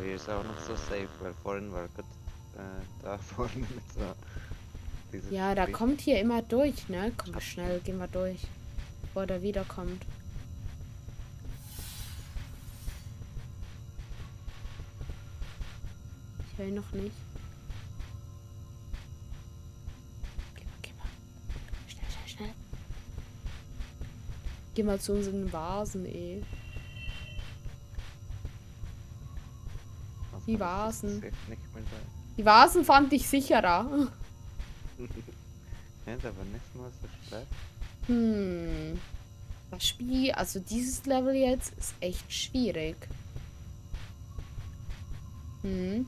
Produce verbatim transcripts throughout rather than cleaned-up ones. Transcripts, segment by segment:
here is auch noch so safe, weil vorhin war Gott äh, da vorne mit so... Ja, da Spiel. Kommt hier immer durch, ne? Komm schnell, gehen wir durch. Bevor der wiederkommt. Ich will noch nicht. Geh mal, geh mal. Schnell, schnell, schnell. Geh mal zu unseren Vasen, eh. Die Vasen. Die Vasen fand ich sicherer. Ja, aber nicht mal so schlecht. Hm. Das Spiel, also dieses Level jetzt, ist echt schwierig. Hm.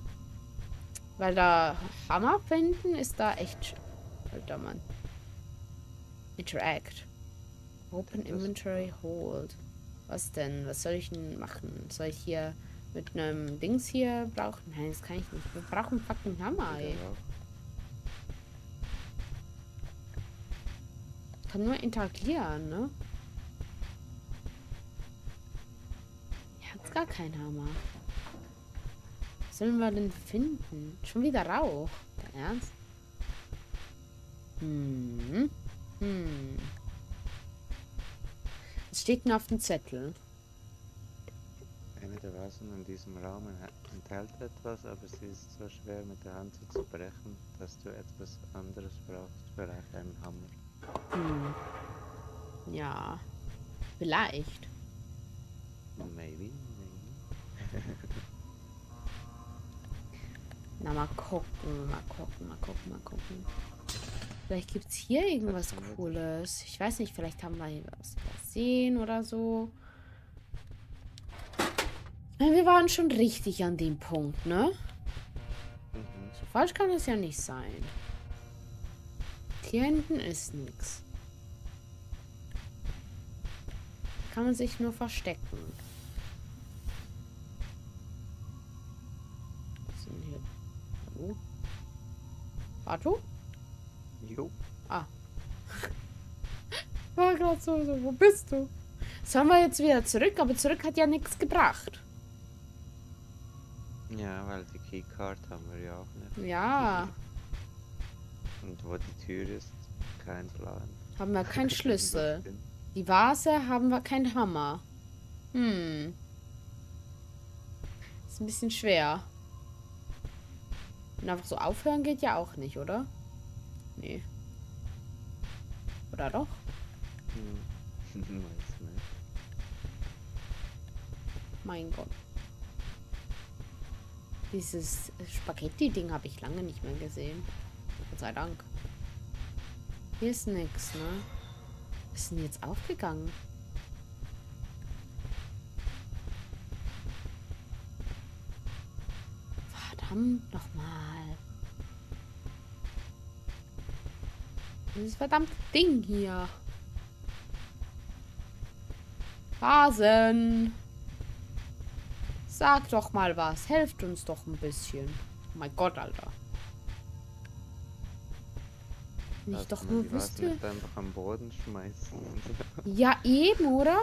Weil da Hammer finden ist da echt. Alter Mann. Interact. Open Inventory Hold. Was denn? Was soll ich denn machen? Soll ich hier mit einem Dings hier brauchen? Nein, das kann ich nicht. Wir brauchen fucking Hammer, ey. Ich kann nur interagieren, ne? Er hat gar keinen Hammer. Was sollen wir denn finden? Schon wieder Rauch. Der Ernst? Hm. Hm. Was steht denn auf dem Zettel? Eine der Vasen in diesem Raum enthält etwas, aber sie ist so schwer mit der Hand zu zerbrechen, dass du etwas anderes brauchst, vielleicht einen Hammer. Hm. Ja. Vielleicht. Maybe, maybe. Na, mal gucken, mal gucken, mal gucken, mal gucken. Vielleicht gibt's hier irgendwas Cooles. Ich weiß nicht, vielleicht haben wir hier was gesehen oder so. Wir waren schon richtig an dem Punkt, ne? Mhm. So falsch kann das ja nicht sein. Hier hinten ist nichts. Kann man sich nur verstecken. Was sind hier? Hallo? Arthur? Jo. Ah. War gerade so, so, wo bist du? Sollen wir jetzt wieder zurück, aber zurück hat ja nichts gebracht. Ja, weil die Keycard haben wir ja auch nicht. Ja. Und wo die Tür ist, kein Plan. Haben wir keinen Schlüssel. Die Vase haben wir keinen Hammer. Hm. Ist ein bisschen schwer. Und einfach so aufhören geht ja auch nicht, oder? Nee. Oder doch? Hm. Mein Gott. Dieses Spaghetti-Ding habe ich lange nicht mehr gesehen. Gott sei Dank. Hier ist nichts, ne? Was ist denn jetzt aufgegangen? Verdammt nochmal. Dieses verdammte Ding hier. Vasen. Sag doch mal was. Helft uns doch ein bisschen. Oh mein Gott, Alter. Wenn ich doch nur wüsste. Am Boden schmeißen. Ja, eben, oder?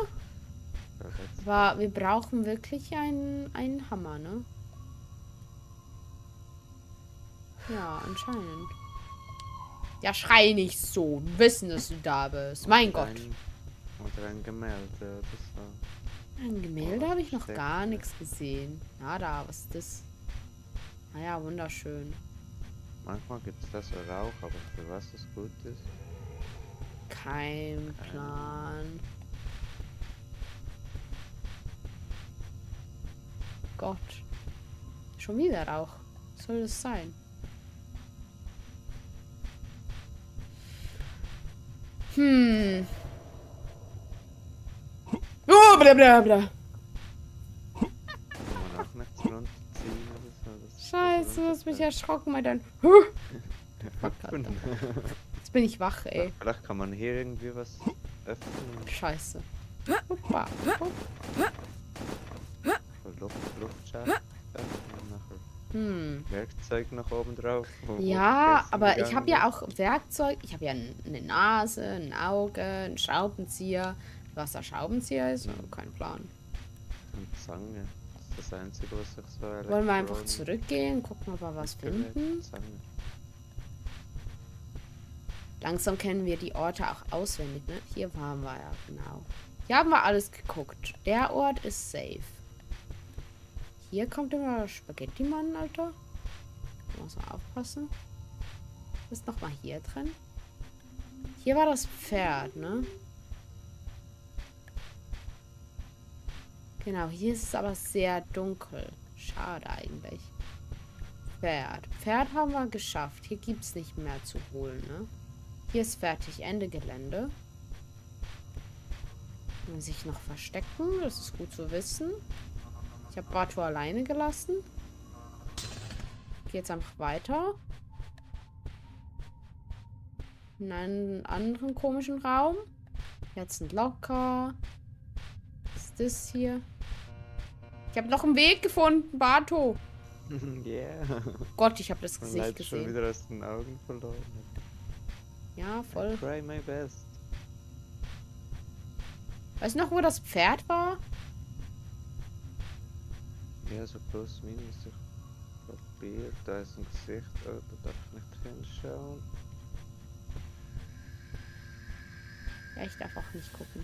Aber wir brauchen wirklich einen, einen Hammer, ne? Ja, anscheinend. Ja, schrei nicht so. Wir wissen, dass du da bist. Mein und Gott. Ein, oder ein Gemälde. Das war ein Gemälde oh, habe ich noch gar nichts gesehen. Na, da, was ist das? Naja, wunderschön. Manchmal gibt es das so Rauch, aber für was das gut ist? Kein Plan. Gott. Schon wieder Rauch. Was soll das sein? Hm. Oh, blablabla. Scheiße, du hast mich erschrocken, weil dann. Jetzt bin ich wach, ey. Vielleicht kann man hier irgendwie was öffnen. Scheiße. Hoppa. Luft, Luftschacht. Hm. Werkzeug nach oben drauf. Ja, aber ich habe ja auch Werkzeug. Ich habe ja eine Nase, ein Auge, einen Schraubenzieher. Was der Schraubenzieher ist, kein Plan. Und Zange. das Einzige, was ich so erlebt. Wollen wir einfach zurückgehen, gucken, ob wir was finden? Langsam kennen wir die Orte auch auswendig, ne? Hier waren wir ja, genau. Hier haben wir alles geguckt. Der Ort ist safe. Hier kommt immer Spaghetti-Mann, Alter. Da muss man aufpassen. Was ist nochmal hier drin? Hier war das Pferd, ne? Genau, hier ist es aber sehr dunkel. Schade eigentlich. Pferd. Pferd haben wir geschafft. Hier gibt es nicht mehr zu holen, ne? Hier ist fertig. Ende Gelände. Kann sich noch verstecken. Das ist gut zu wissen. Ich habe Bartu alleine gelassen. Geht's einfach weiter. In einen anderen komischen Raum. Jetzt ein Locker. Was ist das hier? Ich habe noch einen Weg gefunden, Bartu. Yeah. Gott, ich habe das Gesicht Leid gesehen. Ich habe schon wieder aus den Augen verloren. Ja, voll. I try my best. Weißt du noch, wo das Pferd war? Ja, so plus minus. Ich probiere. Da ist ein Gesicht. Oh, da darf ich nicht hinschauen. Ja, ich darf auch nicht gucken.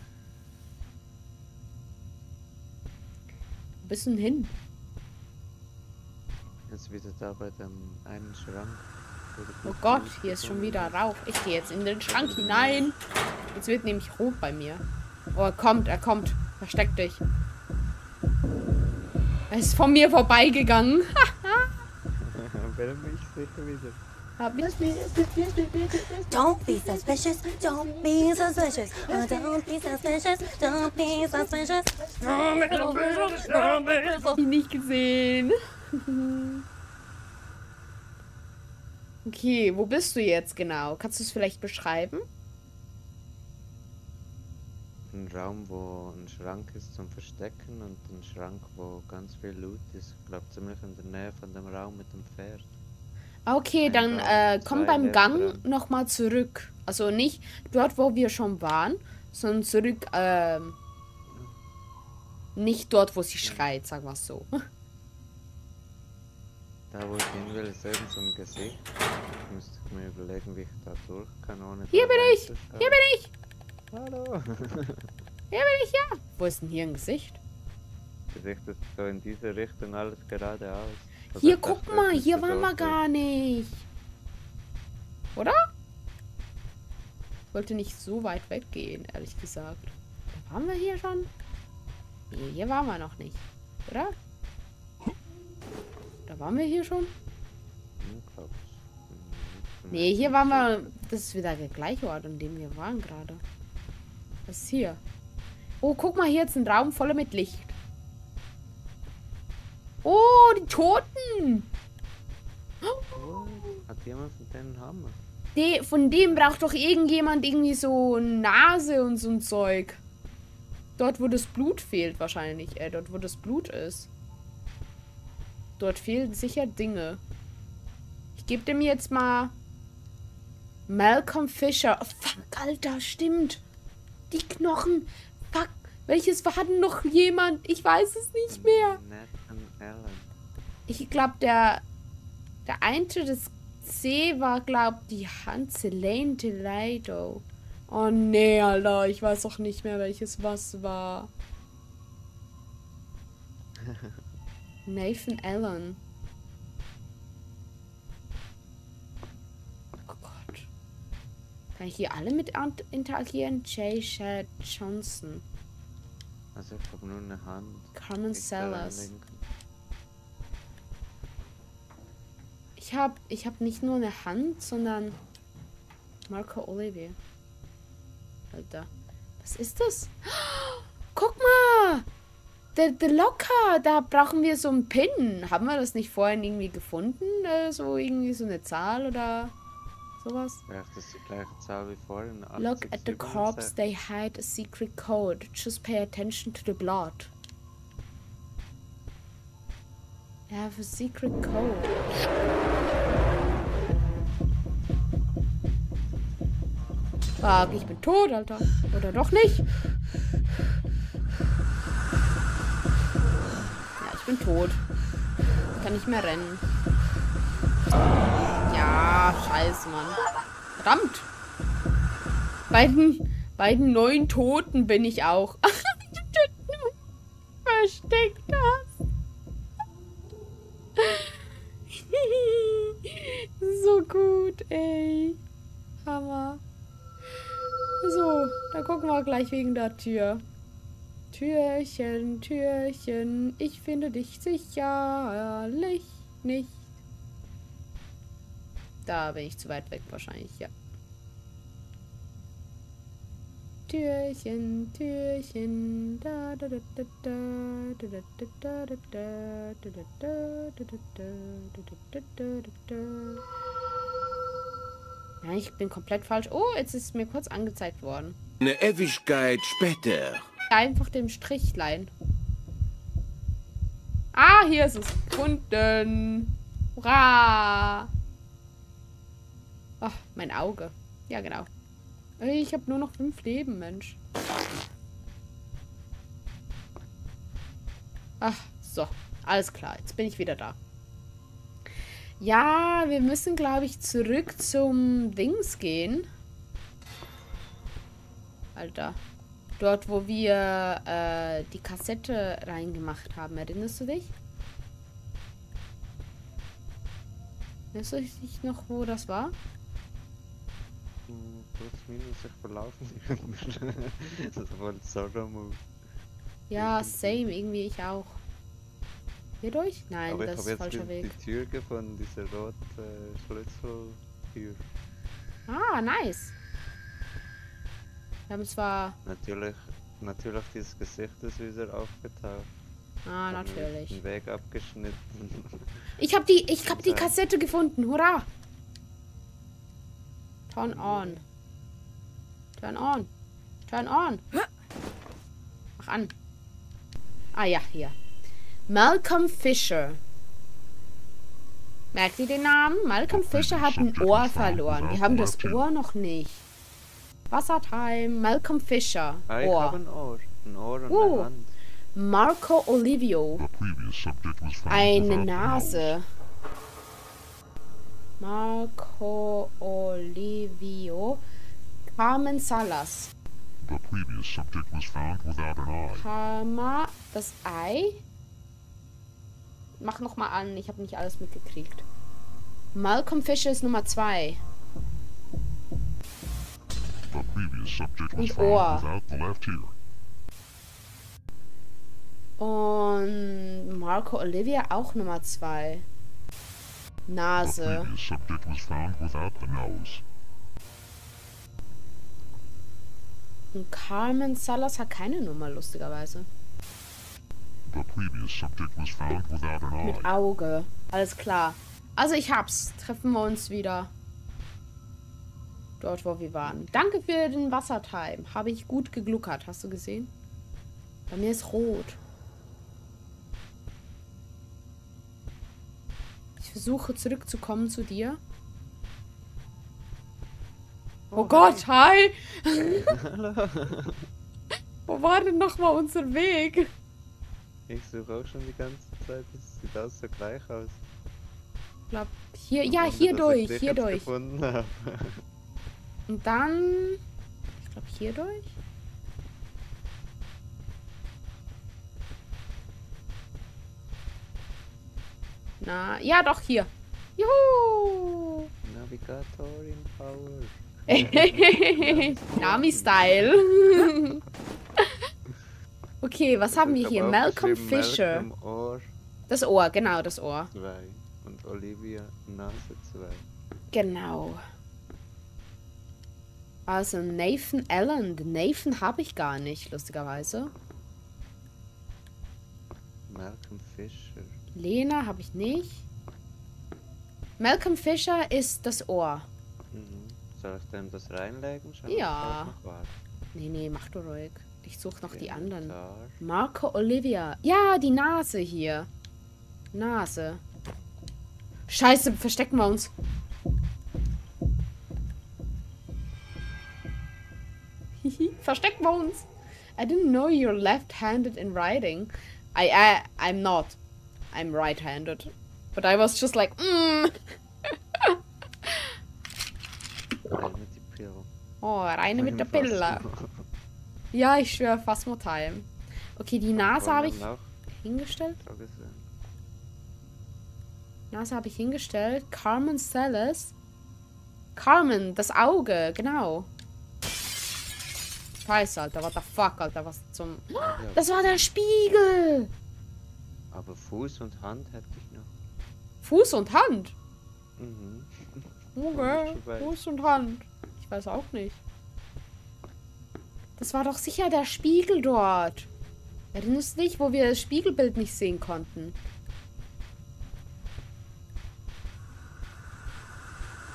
Wo bist du denn hin? Jetzt wieder da bei dem einen Schrank. Oh Gott, hier ist schon wieder Rauch. Ich gehe jetzt in den Schrank hinein. Jetzt wird nämlich rot bei mir. Oh, er kommt, er kommt. Versteck dich. Er ist von mir vorbeigegangen. Don't be suspicious, don't be suspicious. Don't be suspicious, don't be suspicious. Don't be suspicious. Nicht gesehen. Okay, wo bist du jetzt genau? Kannst du es vielleicht beschreiben? Ein Raum, wo ein Schrank ist zum Verstecken und ein Schrank, wo ganz viel Loot ist. Ich glaube, ziemlich in der Nähe von dem Raum mit dem Pferd. Okay, ein dann Raum, äh, komm beim Gang nochmal zurück. Also nicht dort, wo wir schon waren, sondern zurück, äh, nicht dort, wo sie schreit, sagen wir es so. Da, wo ich hin will, ist eben so ein Gesicht. Ich müsste mir überlegen, wie ich da durch kann, ohne... Hier bin ich! Hier bin ich! Hallo! Hier bin ich, ja! Wo ist denn hier ein Gesicht? Das Gesicht ist so in diese Richtung, alles geradeaus. Was hier, guck mal, hier waren wir gar nicht! Oder? Ich wollte nicht so weit weggehen, ehrlich gesagt. Waren wir hier schon? Nee, hier waren wir noch nicht. Oder? Da waren wir hier schon? Nee, hier waren wir... Das ist wieder der gleiche Ort, an dem wir waren gerade. Was ist hier? Oh, guck mal, hier ist ein Raum voller mit Licht. Oh, die Toten! Oh, hat jemand von denen Hammer? Nee, von dem braucht doch irgendjemand irgendwie so eine Nase und so ein Zeug. Dort, wo das Blut fehlt wahrscheinlich. Äh, dort, wo das Blut ist. Dort fehlen sicher Dinge. Ich gebe dem jetzt mal Malcolm Fisher. Oh, fuck, Alter, stimmt. Die Knochen. Fuck, welches war denn noch jemand? Ich weiß es nicht mehr. Ich glaube, der der Eintritt des C war, glaube ich, die Hanselane Delido. Oh, nee, Alter, ich weiß auch nicht mehr, welches was war. Nathan Allen. Oh Gott. Kann ich hier alle mit interagieren? Jay Shad Johnson. Also ich habe nur eine Hand. Carmen Sellers. Ich habe ich hab nicht nur eine Hand, sondern Marco Olivier. Alter. Was ist das? Guck mal! Der, der Locker, da brauchen wir so einen Pin. Haben wir das nicht vorhin irgendwie gefunden? So irgendwie so eine Zahl oder sowas? Ja, das ist die gleiche Zahl wie vorhin. Look at the corpse, they hide a secret code. Just pay attention to the blood. They have a secret code. Fuck, ich bin tot, Alter. Oder doch nicht? Ich bin tot. Ich kann nicht mehr rennen. Ja, scheiße, Mann. Verdammt. Bei den, bei den neuen Toten bin ich auch. Versteckt das. So gut, ey. Hammer. So, da gucken wir gleich wegen der Tür. Türchen, Türchen, ich finde dich sicherlich nicht. Da bin ich zu weit weg wahrscheinlich, ja. Türchen, Türchen, da da da da da da da da da da da da da da da. Ja, ich bin komplett falsch. Oh, jetzt ist es mir kurz angezeigt worden. Eine Ewigkeit später. Einfach dem Strichlein. Ah, hier ist es. Gefunden. Hurra. Ach, mein Auge. Ja, genau. Ich habe nur noch fünf Leben, Mensch. Ach, so. Alles klar. Jetzt bin ich wieder da. Ja, wir müssen, glaube ich, zurück zum Dings gehen. Alter. Dort, wo wir äh, die Kassette reingemacht haben. Erinnerst du dich? Erinnerst du dich noch, wo das war? Ja, same. Irgendwie ich auch. Hier durch? Nein, aber das ist falscher Weg. Die Tür gefunden, diese rote Schlüsseltür. Ah, nice. Wir haben zwar... Natürlich, natürlich dieses Gesicht ist wieder aufgetaucht. Ah, natürlich. Den Weg abgeschnitten. Ich hab die, ich hab die Kassette gefunden, hurra! Turn on. Turn on. Turn on. Mach an. Ah ja, hier. Malcolm Fisher. Merkt ihr den Namen? Malcolm Fisher hat ein Ohr verloren. Wir haben das Ohr noch nicht. Wassertime, Malcolm Fisher. Ohr. Ich habe ein Ohr. Ein Ohr und oh. Eine Hand. Marco Olivio. Eine Nase. Marco Olivio. Carmen Salas. The previous subject was found without an eye. Karma, das Ei. Mach nochmal an, ich habe nicht alles mitgekriegt. Malcolm Fisher ist Nummer zwei. Und Ohr. Und Marco Olivia auch Nummer zwei. Nase. Und Carmen Salas hat keine Nummer, lustigerweise. Mit Auge. Alles klar. Also ich hab's. Treffen wir uns wieder. Dort, wo wir waren. Danke für den Wassertime. Habe ich gut gegluckert. Hast du gesehen? Bei mir ist rot. Ich versuche zurückzukommen zu dir. Oh, oh Gott, hi! Hallo. Wo war denn nochmal unser Weg? Ich suche auch schon die ganze Zeit, das sieht alles so gleich aus. Ich glaube, hier, ja, hier durch, hier durch. Und dann, ich glaube, hier durch. Na, ja doch, hier. Juhu! Navigator in Power. Nami-Style. Okay, was haben wir hier? Malcolm Fisher. Malcolm Ohr. Das Ohr, genau, das Ohr. Zwei. Und Olivia Nase zwei. Genau. Also Nathan Allen. Nathan habe ich gar nicht, lustigerweise. Malcolm Fisher. Lena habe ich nicht. Malcolm Fisher ist das Ohr. Mhm. Soll ich dem das reinlegen? Schau, ja. Nee, nee, mach du ruhig. Ich suche noch die anderen. Marco Olivia. Ja, die Nase hier. Nase. Scheiße, verstecken wir uns. Verstecken wir uns. I didn't know you're left-handed in writing. I, I, I'm not. I'm right-handed. But I was just like, mmm. Oh, rein mit der Pille. Ja, ich schwöre, Phasmotal. Okay, die Nase habe ich hingestellt. Nase habe ich hingestellt. Carmen Celis. Carmen, das Auge, genau. Scheiße, Alter, what the fuck, Alter, was zum... Das war der Spiegel! Aber Fuß und Hand hätte ich noch. Fuß und Hand? Mhm. Okay, Fuß und Hand. Ich weiß auch nicht. Das war doch sicher der Spiegel dort. Erinnerst du dich, wo wir das Spiegelbild nicht sehen konnten?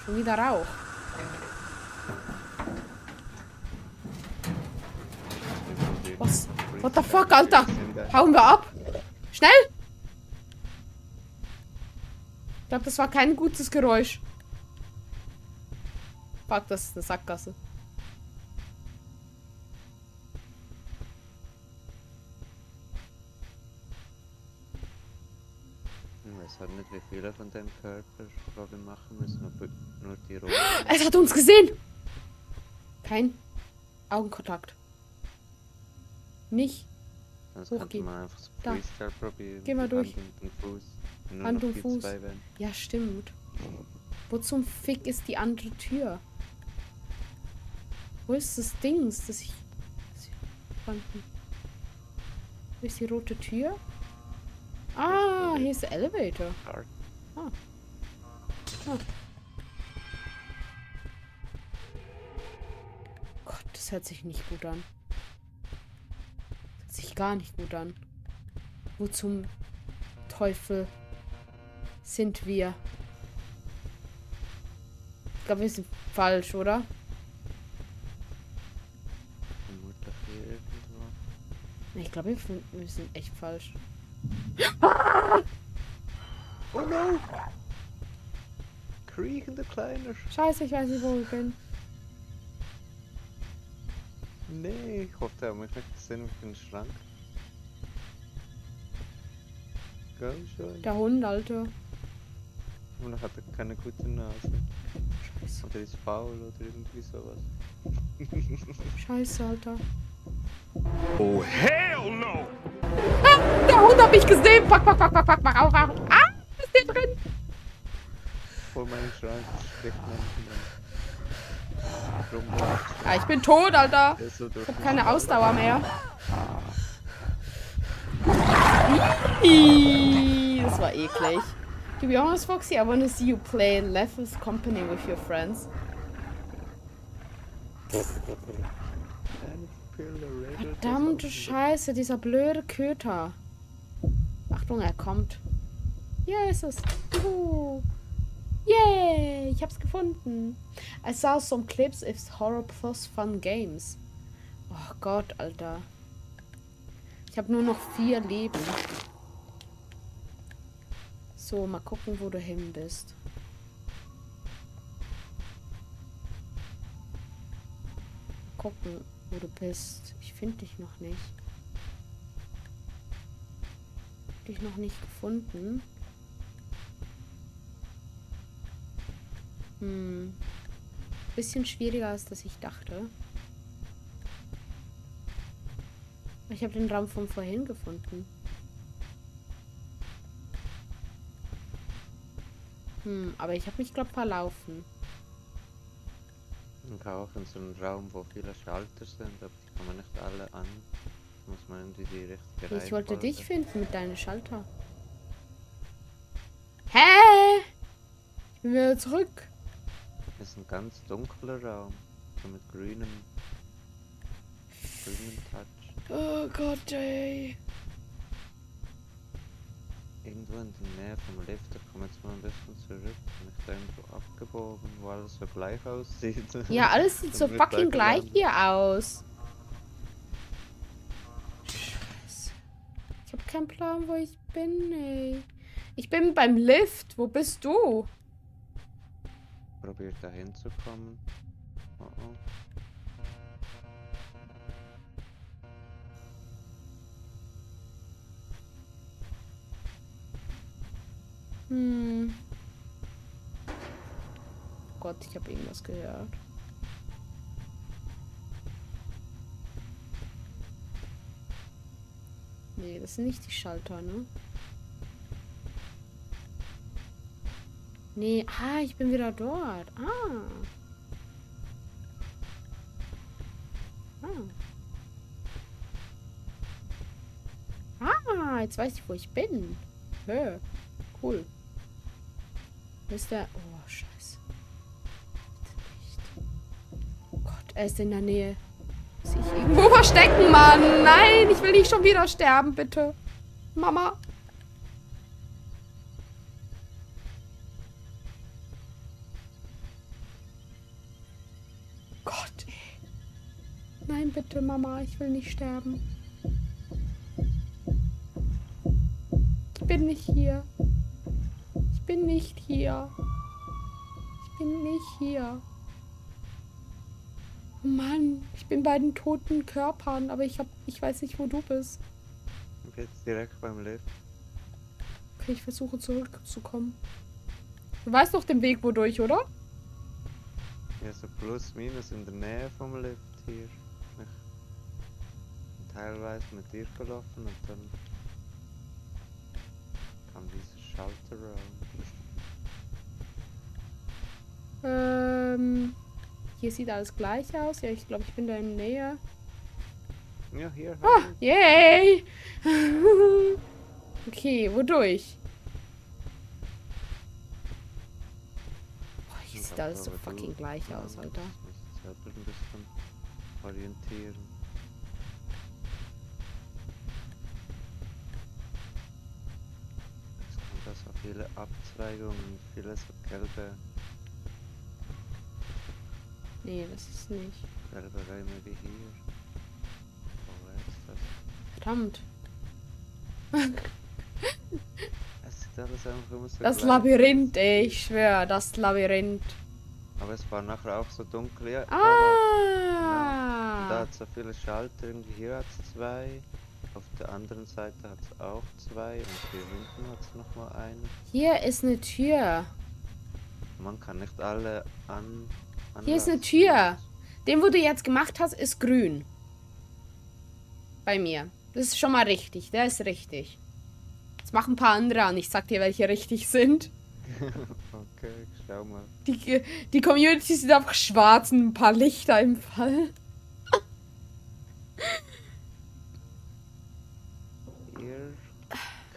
Schon wieder Rauch. Was? What the fuck, Alter? Hauen wir ab? Schnell! Ich glaube, das war kein gutes Geräusch. Fuck, das ist eine Sackgasse. Ich weiß nicht, wie viele von dem Körper wir machen müssen, aber nur die roten. Es hat uns gesehen! Kein Augenkontakt. Nicht. Das kann man einfach so Freestyle probieren. Geh mal durch. Hand und Fuß. Ja, stimmt. Wo zum Fick ist die andere Tür? Wo ist das Ding, das ich... Wo ist die rote Tür? Ah, hier ist der Elevator. Ah. Ah. Gott, das hört sich nicht gut an. Das hört sich gar nicht gut an. Wo zum Teufel sind wir? Ich glaube, wir sind falsch, oder? Ich glaube, wir sind echt falsch. Ah! Oh no! Kriechende Kleine. Scheiße, ich weiß nicht, wo ich bin. Nee, ich hoffe, der hat mich nicht gesehen mit dem Schrank. Der Hund, Alter. Und er hat keine gute Nase. Scheiße. Oder ist faul oder irgendwie sowas. Scheiße, Alter. Oh, hell no! Ah, der Hund hab ich gesehen! Fuck, fuck, fuck, fuck, fuck, mach auf, auf! Ah, ist der drin! Vor meinem Schrank steckt mein Hund. Ja, ich bin tot, Alter! Ich hab keine Ausdauer mehr. Das war eklig. To be honest, Foxy, I wanna see you play Leffel's Company with your friends. Verdammte Scheiße, dieser blöde Köter. Achtung, er kommt. Hier ist es. Juhu. Yay, ich hab's gefunden. I saw some clips of horror plus fun games. Oh Gott, Alter. Ich habe nur noch vier Leben. So, mal gucken, wo du hin bist. Gucken, wo du bist. Ich finde dich noch nicht. Dich noch nicht gefunden. Hm. Bisschen schwieriger als das ich dachte. Ich habe den Raum von vorhin gefunden. Hm, aber ich habe mich, glaube ich, verlaufen. Man kann auch in so einem Raum, wo viele Schalter sind, aber die kann man nicht alle an. Muss man irgendwie die richtige Reihenfolge. Ich wollte dich finden mit deinen Schalter. Hä? Ich bin wieder zurück. Das ist ein ganz dunkler Raum. So mit grünem... grünem Touch. Oh Gott, ey. Irgendwo in der Nähe vom Lift, da komme ich jetzt mal ein bisschen zurück. Bin ich da irgendwo abgebogen, wo alles so gleich aussieht. Ja, alles sieht so fucking gleich hier aus. Scheiße. Ich habe keinen Plan, wo ich bin, ey. Ich bin beim Lift. Wo bist du? Probiert da hinzukommen. Oh oh. Hm. Oh Gott, ich habe irgendwas gehört. Nee, das sind nicht die Schalter, ne? Nee, ah, ich bin wieder dort. Ah. Ah. Ah, jetzt weiß ich, wo ich bin. Hö, cool. Ist der... Oh, scheiße. Bitte nicht. Oh Gott, er ist in der Nähe. Muss ich irgendwo verstecken, Mann? Nein, ich will nicht schon wieder sterben, bitte. Mama. Gott, ey. Nein, bitte, Mama, ich will nicht sterben. Ich bin nicht hier. Ich bin nicht hier. Ich bin nicht hier. Oh Mann, ich bin bei den toten Körpern, aber ich hab, ich weiß nicht, wo du bist. Du bist direkt beim Leben. Okay, ich versuche zurückzukommen. Du weißt doch den Weg wodurch, oder? Ja, so plus minus in der Nähe vom Lift hier. Teilweise mit dir gelaufen und dann kam dieser Schalter raus. Ähm... Hier sieht alles gleich aus. Ja, ich glaube, ich bin da in der Nähe. Ja, hier. Ah, yay! Okay, wodurch? Boah, hier sieht alles so fucking gleich aus, Alter. Ich muss mich ein bisschen orientieren. Es kommt da so viele Abzweigungen, viele so gelbe. Nee, das ist nicht. Selbe Räume wie hier. Wo ist das? Verdammt. Es sieht alles einfach immer so Das Labyrinth, ey, ich schwör, das Labyrinth. Aber es war nachher auch so dunkel. Ja, ah! Genau. Da hat es so viele Schalter. Irgendwie hier hat es zwei. Auf der anderen Seite hat es auch zwei. Und hier hinten hat es nochmal einen. Hier ist eine Tür. Man kann nicht alle an... Anlass. Hier ist eine Tür. Den, wo du jetzt gemacht hast, ist grün. Bei mir. Das ist schon mal richtig. Der ist richtig. Jetzt mach ein paar andere an. Ich sag dir, welche richtig sind. Okay, ich schau mal. Die, die Community sind einfach schwarz und ein paar Lichter im Fall. Hier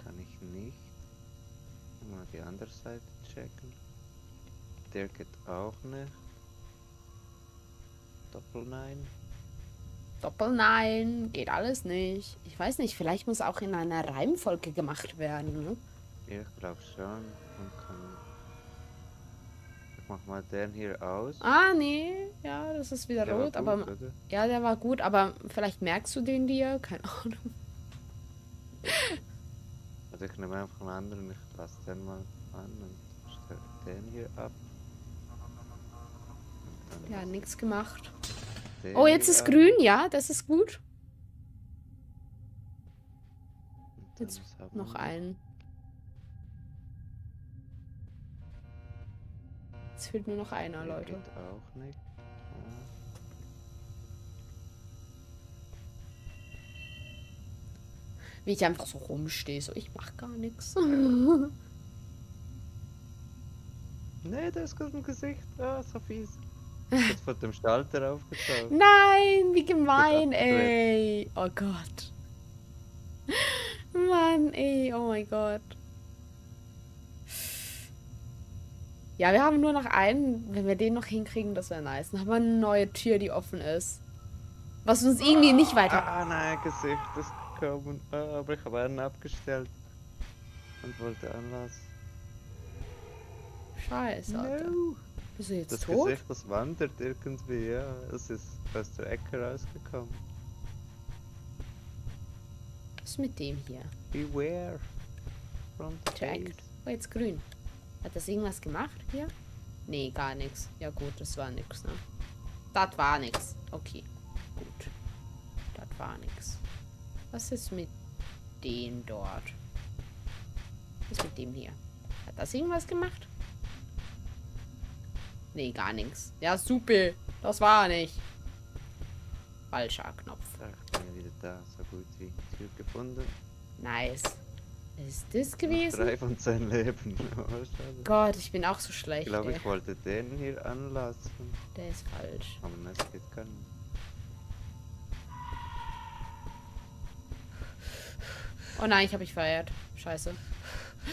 kann ich nicht. Mal die andere Seite checken. Der geht auch nicht. Doppel neun. Doppel neun. Geht alles nicht. Ich weiß nicht, vielleicht muss auch in einer Reimfolge gemacht werden. Ne? Ich glaube schon. Man kann... Ich mach mal den hier aus. Ah, nee. Ja, das ist wieder der rot. Gut, aber oder? Ja, der war gut, aber vielleicht merkst du den dir. Keine Ahnung. Also ich nehme einfach einen anderen. Ich lasse den mal an und stelle den hier ab. Ja, nichts gemacht. Oh, jetzt ist grün, ja, das ist gut. Jetzt noch einen. Jetzt fehlt nur noch einer, Leute. Wie ich einfach so rumstehe, so ich mach gar nichts. Nee, da ist gerade ein Gesicht. Ah, so fies. Jetzt von dem Schalter aufgetaucht. Nein, wie gemein, ey. Oh Gott. Mann, ey, oh mein Gott. Ja, wir haben nur noch einen. Wenn wir den noch hinkriegen, das wäre nice. Dann haben wir eine neue Tür, die offen ist. Was uns irgendwie ah, nicht weiter... Ah, nein, Gesicht ist gekommen. Ah, aber ich habe einen abgestellt. Und wollte Anlass. Scheiße, Alter. No. Bist du jetzt das tot? Gesicht, das wandert irgendwie, ja. Es ist aus der Ecke rausgekommen. Was ist mit dem hier? Beware. Check. Oh, jetzt grün. Hat das irgendwas gemacht hier? Nee, gar nichts. Ja gut, das war nix, ne? Das war nix. Okay, gut. Das war nix. Was ist mit dem dort? Was ist mit dem hier? Hat das irgendwas gemacht? Nee, gar nichts. Ja, super. Das war nicht. Falscher Knopf. Ja, wieder da. So gut wie zurückgefunden. Nice. Ist das gewesen? Drei von seinem Leben. Oh, Gott, ich bin auch so schlecht. Ich glaube, ich wollte den hier anlassen. Der ist falsch. Aber das geht gar nicht. Oh nein, ich habe mich verehrt. Scheiße.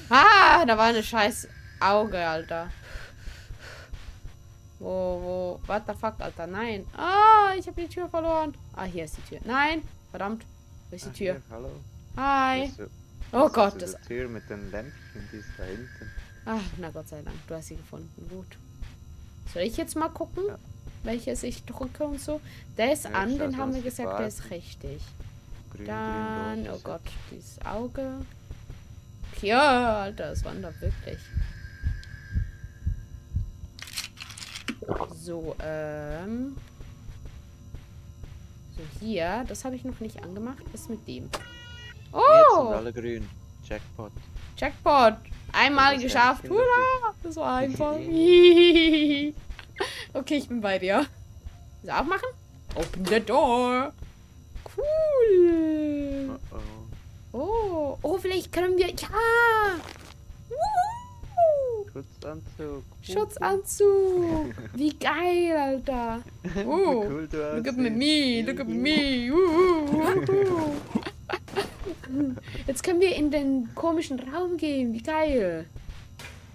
Ah, da war eine scheiß Auge, Alter. Wo, wo? What the fuck, Alter? Nein. Ah, ich habe die Tür verloren. Ah, hier ist die Tür. Nein, verdammt. Wo ist die Tür? Hier, hallo. Hi. Oh Gott, das ist die Tür mit den Lämpchen, die ist da hinten. Ach, na Gott sei Dank, du hast sie gefunden. Gut. Soll ich jetzt mal gucken, ja, welches ich drücke und so? Der ist ja an, den haben wir gesagt, der ist richtig. Grün, Dann, grün, oh Gott, dieses Auge. Ja, Alter, es wandert wirklich. So, ähm. So, hier, das habe ich noch nicht angemacht. Was ist mit dem? Oh! Jetzt sind alle grün. Jackpot. Jackpot! Einmal geschafft. Hurra! Das war einfach. Okay, ich bin bei dir. So, aufmachen? Open the door! Cool! Oh, oh. Oh, oh, vielleicht können wir. Ja! Woohoo. Schutzanzug. Schutzanzug! Wie geil, Alter! Oh, cool, look at me, look at me! Woohoo. Jetzt können wir in den komischen Raum gehen. Wie geil.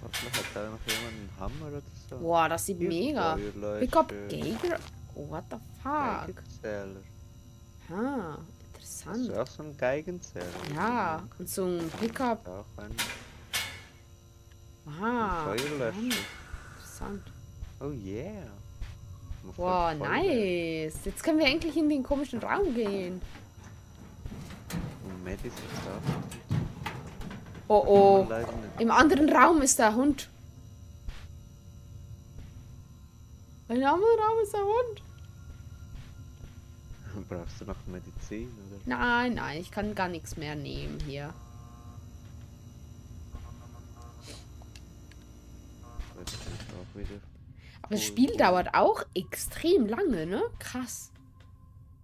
Hoffentlich hat da noch jemand einen Hammer oder so. Boah, das sieht mega. Pick up Geiger. Oh, what the fuck. Geigenzähler. Ha, interessant. Das ist auch so ein Geigenzähler. Ja, und so ein Pickup. Auch ein. Aha. Ein Feuerlöscher. Interessant. Oh yeah. Boah, nice. Jetzt können wir endlich in den komischen Raum gehen. Oh oh, im anderen Raum ist der Hund. Im anderen Raum ist der Hund. Brauchst du noch Medizin, oder? Nein, nein, ich kann gar nichts mehr nehmen hier. Aber das Spiel dauert auch extrem lange, ne? Krass.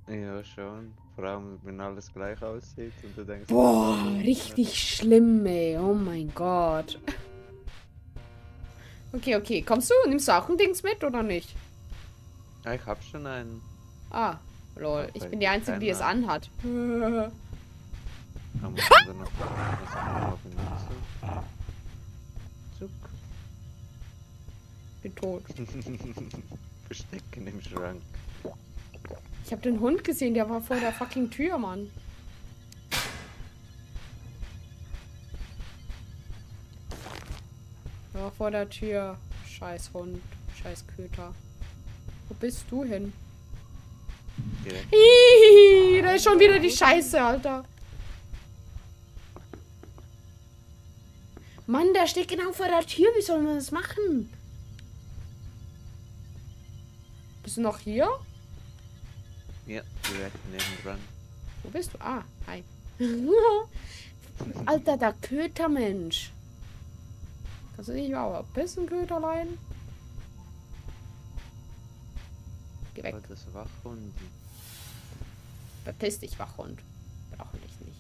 Ja, schon. Vor allem, wenn alles gleich aussieht und du denkst... Boah, richtig schlimm, ey. Oh mein Gott. Okay, okay. Kommst du? Nimmst du auch ein Dings mit, oder nicht? Ja, ich hab schon einen. Ah, lol. Ich bin die Einzige, die es anhat. Ich bin tot. Verstecken im Schrank. Ich hab den Hund gesehen, der war vor der fucking Tür, Mann. Der war vor der Tür. Scheiß Hund. Scheiß Köter. Wo bist du hin? Hihihi, da ist schon wieder die Scheiße, Alter. Mann, der steht genau vor der Tür. Wie soll man das machen? Bist du noch hier? Ja, direkt neben dran. Wo bist du? Ah, hi. Alter, der Kötermensch. Kannst du nicht mal ein bisschen Köter leiden? Geh weg. Oh, das Wachhund. Verpiss dich, Wachhund. Brauche dich nicht.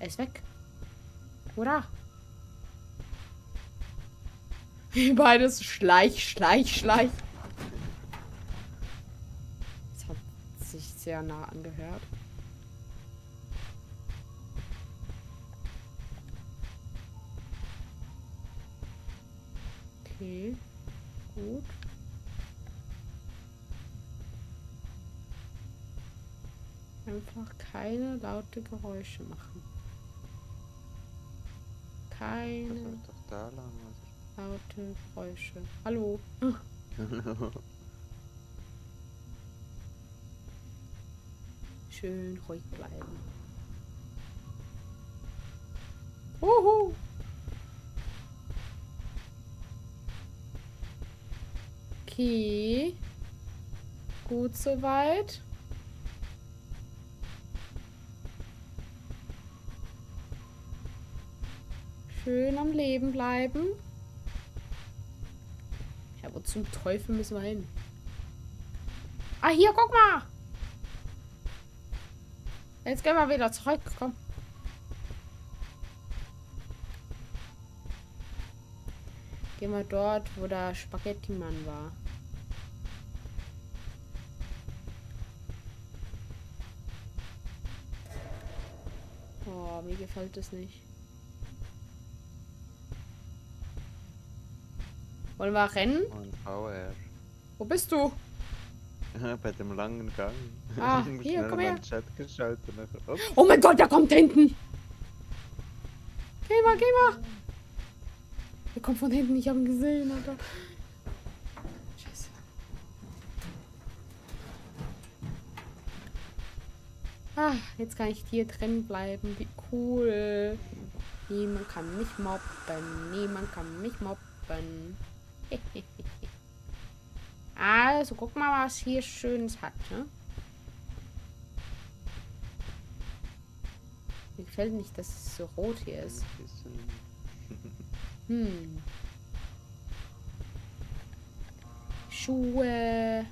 Er ist weg. Hurra. Beides Schleich, Schleich, Schleich. Das hat sich sehr nah angehört. Okay, gut. Einfach keine laute Geräusche machen. Keine. Das wird doch da lang, also. Laute Geräusche. Hallo. Hallo. Schön ruhig bleiben. Uhu. Okay. Gut soweit. schön am Leben bleiben. Ja, aber zum Teufel müssen wir hin. Ah, hier, guck mal! Jetzt gehen wir wieder zurück, komm. Gehen wir dort, wo der Spaghetti-Mann war. Oh, mir gefällt das nicht. Wollen wir rennen? Wo bist du? Bei dem langen Gang. Ah, hier, komm her. Oh mein Gott, der kommt hinten. Geh mal, geh mal. Der kommt von hinten, ich habe ihn gesehen, Alter. Scheiße. Ah, jetzt kann ich hier drin bleiben. Wie cool. Niemand kann mich mobben. Niemand kann mich mobben. Also, guck mal, was hier Schönes hat, ne? Mir gefällt nicht, dass es so rot hier ist. Hm. Schuhe.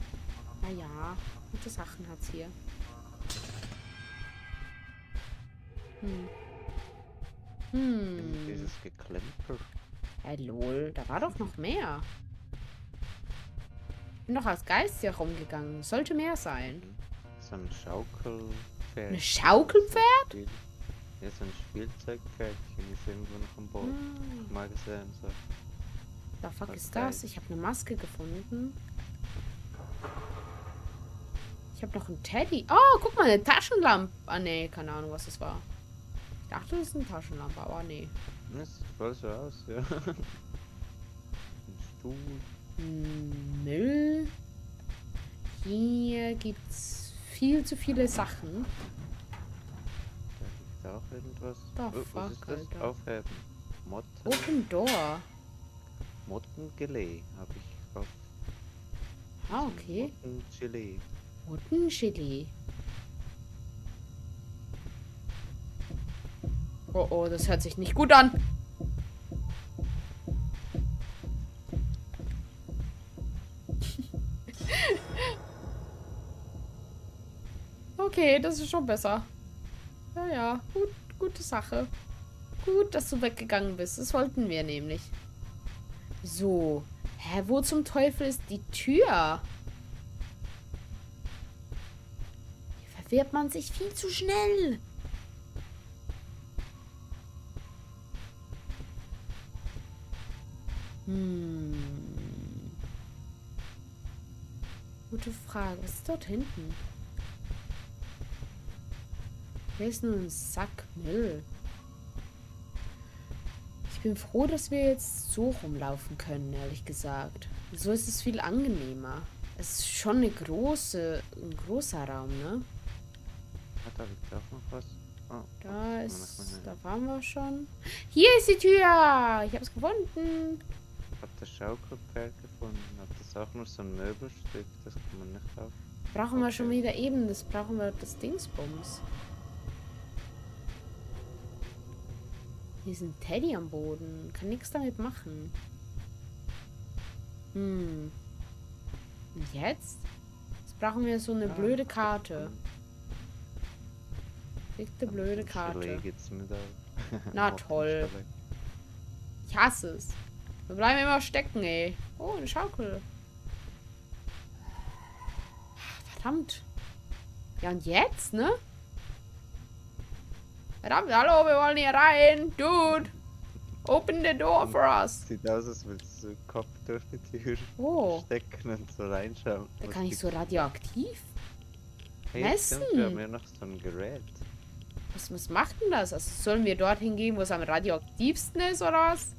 Naja, gute Sachen hat's hier. Hm. Hm. Dieses Geklemper. Ja, lol, da war doch noch mehr. Ich bin doch als Geist hier rumgegangen. Sollte mehr sein. So ein Schaukelpferd. Ein Schaukelpferd? Ja, so ein Spielzeugpferdchen. Ist irgendwo noch am Boden. Hm. Mag es sein, so. Da fuck ist das? Ich habe eine Maske gefunden. Ich habe noch einen Teddy. Oh, guck mal, eine Taschenlampe. Ah, nee, keine Ahnung, was das war. Ich dachte, das ist eine Taschenlampe, aber nee. Das sieht voll so aus, ja. Ein Stuhl. Müll. Hier gibt's viel zu viele Sachen. Da gibt's auch irgendwas. Da, oh, fuck, was ist das? Alter. Aufheben. Motten. Open Door. Mottengelee habe ich auf. Ah, okay. Mottengelee. Mottengelee. Oh, oh, das hört sich nicht gut an. Okay, das ist schon besser. Ja, ja, gut, gute Sache. Gut, dass du weggegangen bist. Das wollten wir nämlich. So. Hä, wo zum Teufel ist die Tür? Hier verwirrt man sich viel zu schnell. Hm. Gute Frage. Was ist dort hinten? Hier ist nur ein Sack Müll. Ich bin froh, dass wir jetzt so rumlaufen können, ehrlich gesagt. So ist es viel angenehmer. Es ist schon eine große, ein großer Raum, ne? Ja, da liegt auch noch was. Oh, da ist, da waren wir schon. Hier ist die Tür! Ich hab's gefunden! Ich hab das Schaukelpferd gefunden. Das ist auch nur so ein Möbelstück, das kann man nicht auf. Brauchen wir schon wieder eben, das brauchen wir das Dingsbums. Hier ist ein Teddy am Boden. Kann nichts damit machen. Hm. Und jetzt? Jetzt brauchen wir so eine ah, blöde Karte. Dickte blöde Karte. Na toll. Ich hasse es. Wir bleiben immer stecken, ey. Oh, eine Schaukel. Verdammt. Ja, und jetzt, ne? Verdammt, hallo, wir wollen hier rein. Dude, open the door for us. Sieht aus, als würdest du den Kopf durch die Tür oh. stecken und so reinschauen. Da kann ich so radioaktiv hey, messen. Stimmt, wir haben ja noch so ein Gerät. Was, was macht denn das? Also sollen wir dorthin gehen, wo es am radioaktivsten ist, oder was?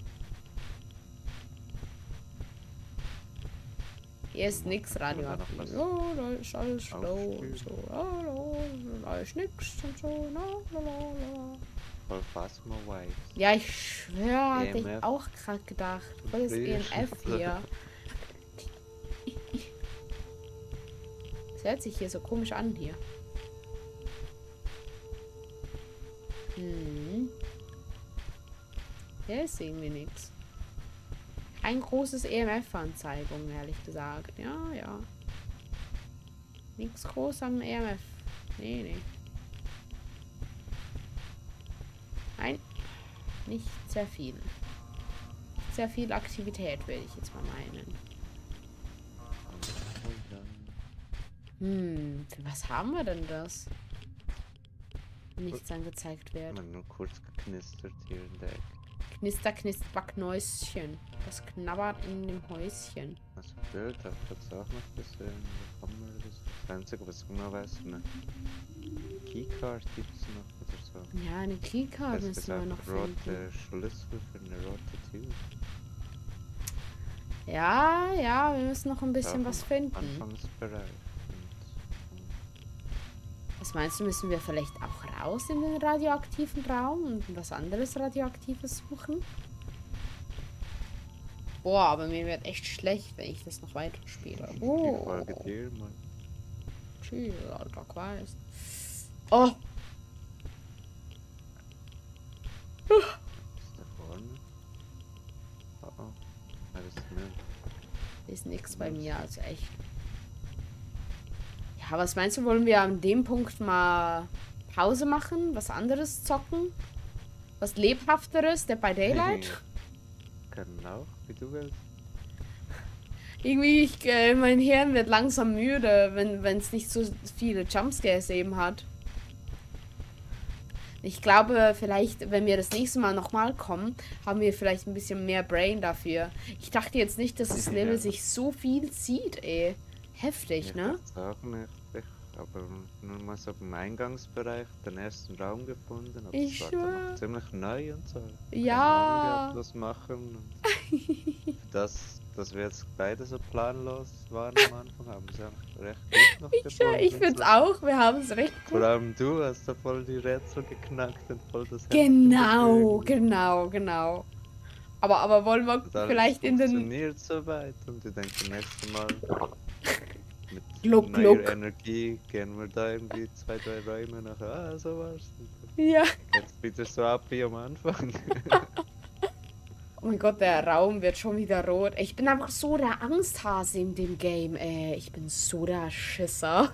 Hier ist nichts radioaktiv. Oh, da ist alles schlau und so. Oh, da ist nichts und so. Voll Phasma-Wise. Ja, ich schwöre, hätte ich auch gerade gedacht. Voll das E M F hier. Das hört sich hier so komisch an hier. Hm. Hier sehen wir nichts. Ein großes E M F-Anzeigung, ehrlich gesagt. Ja, ja. Nichts groß am E M F. Nee, nee. Nein. Nicht sehr viel. Nicht sehr viel Aktivität, würde ich jetzt mal meinen. Hm, für was haben wir denn das? Nichts angezeigt wird. Ich habe nur kurz geknistert hier in der Ecke. Knister, knister, Backnäuschen. Das knabbert in dem Häuschen. Was blöd, hab ich jetzt auch noch gesehen. Das Einzige, was ich immer weiß, eine Keycard gibt es noch oder so. Ja, eine Keycard müssen wir noch finden. Rote Schlüssel für eine rote Tür. Ja, ja, wir müssen noch ein bisschen was finden. Anfangsbereich. Was meinst du, müssen wir vielleicht auch raus in den radioaktiven Raum und was anderes Radioaktives suchen? Boah, aber mir wird echt schlecht, wenn ich das noch weiterspiele. Oh. Tschüss, alter Qualist. Oh! Huch. Ist nichts bei mir, also echt. Aber was meinst du, wollen wir an dem Punkt mal Pause machen? Was anderes zocken? Was lebhafteres, der bei Daylight? Genau, wie du willst. Irgendwie, ich, äh, mein Hirn wird langsam müde, wenn es nicht so viele Jumpscares eben hat. Ich glaube, vielleicht, wenn wir das nächste Mal nochmal kommen, haben wir vielleicht ein bisschen mehr Brain dafür. Ich dachte jetzt nicht, dass das Level ja. sich so viel zieht, ey. Heftig, ich ne? Ich auch nicht, aber nur mal so im Eingangsbereich den ersten Raum gefunden. Aber ich das war dann noch ziemlich neu und so. Ja. Ich habe machen. das, dass wir jetzt beide so planlos waren am Anfang, haben sie auch recht gut noch gefunden. Ich finde es auch, wir haben es recht gut. Vor allem du hast da voll die Rätsel geknackt und voll das Genau, genau, genau. Aber, aber wollen wir das vielleicht in den... funktioniert so weit und ich denke, das nächste Mal... Mit gluck, neuer gluck. Energie gehen wir da irgendwie zwei, drei Räume nach. Ah, so war's. Ja. Jetzt wieder so ab wie am Anfang. Oh mein Gott, der Raum wird schon wieder rot. Ich bin einfach so der Angsthase in dem Game, ey. Ich bin so der Schisser.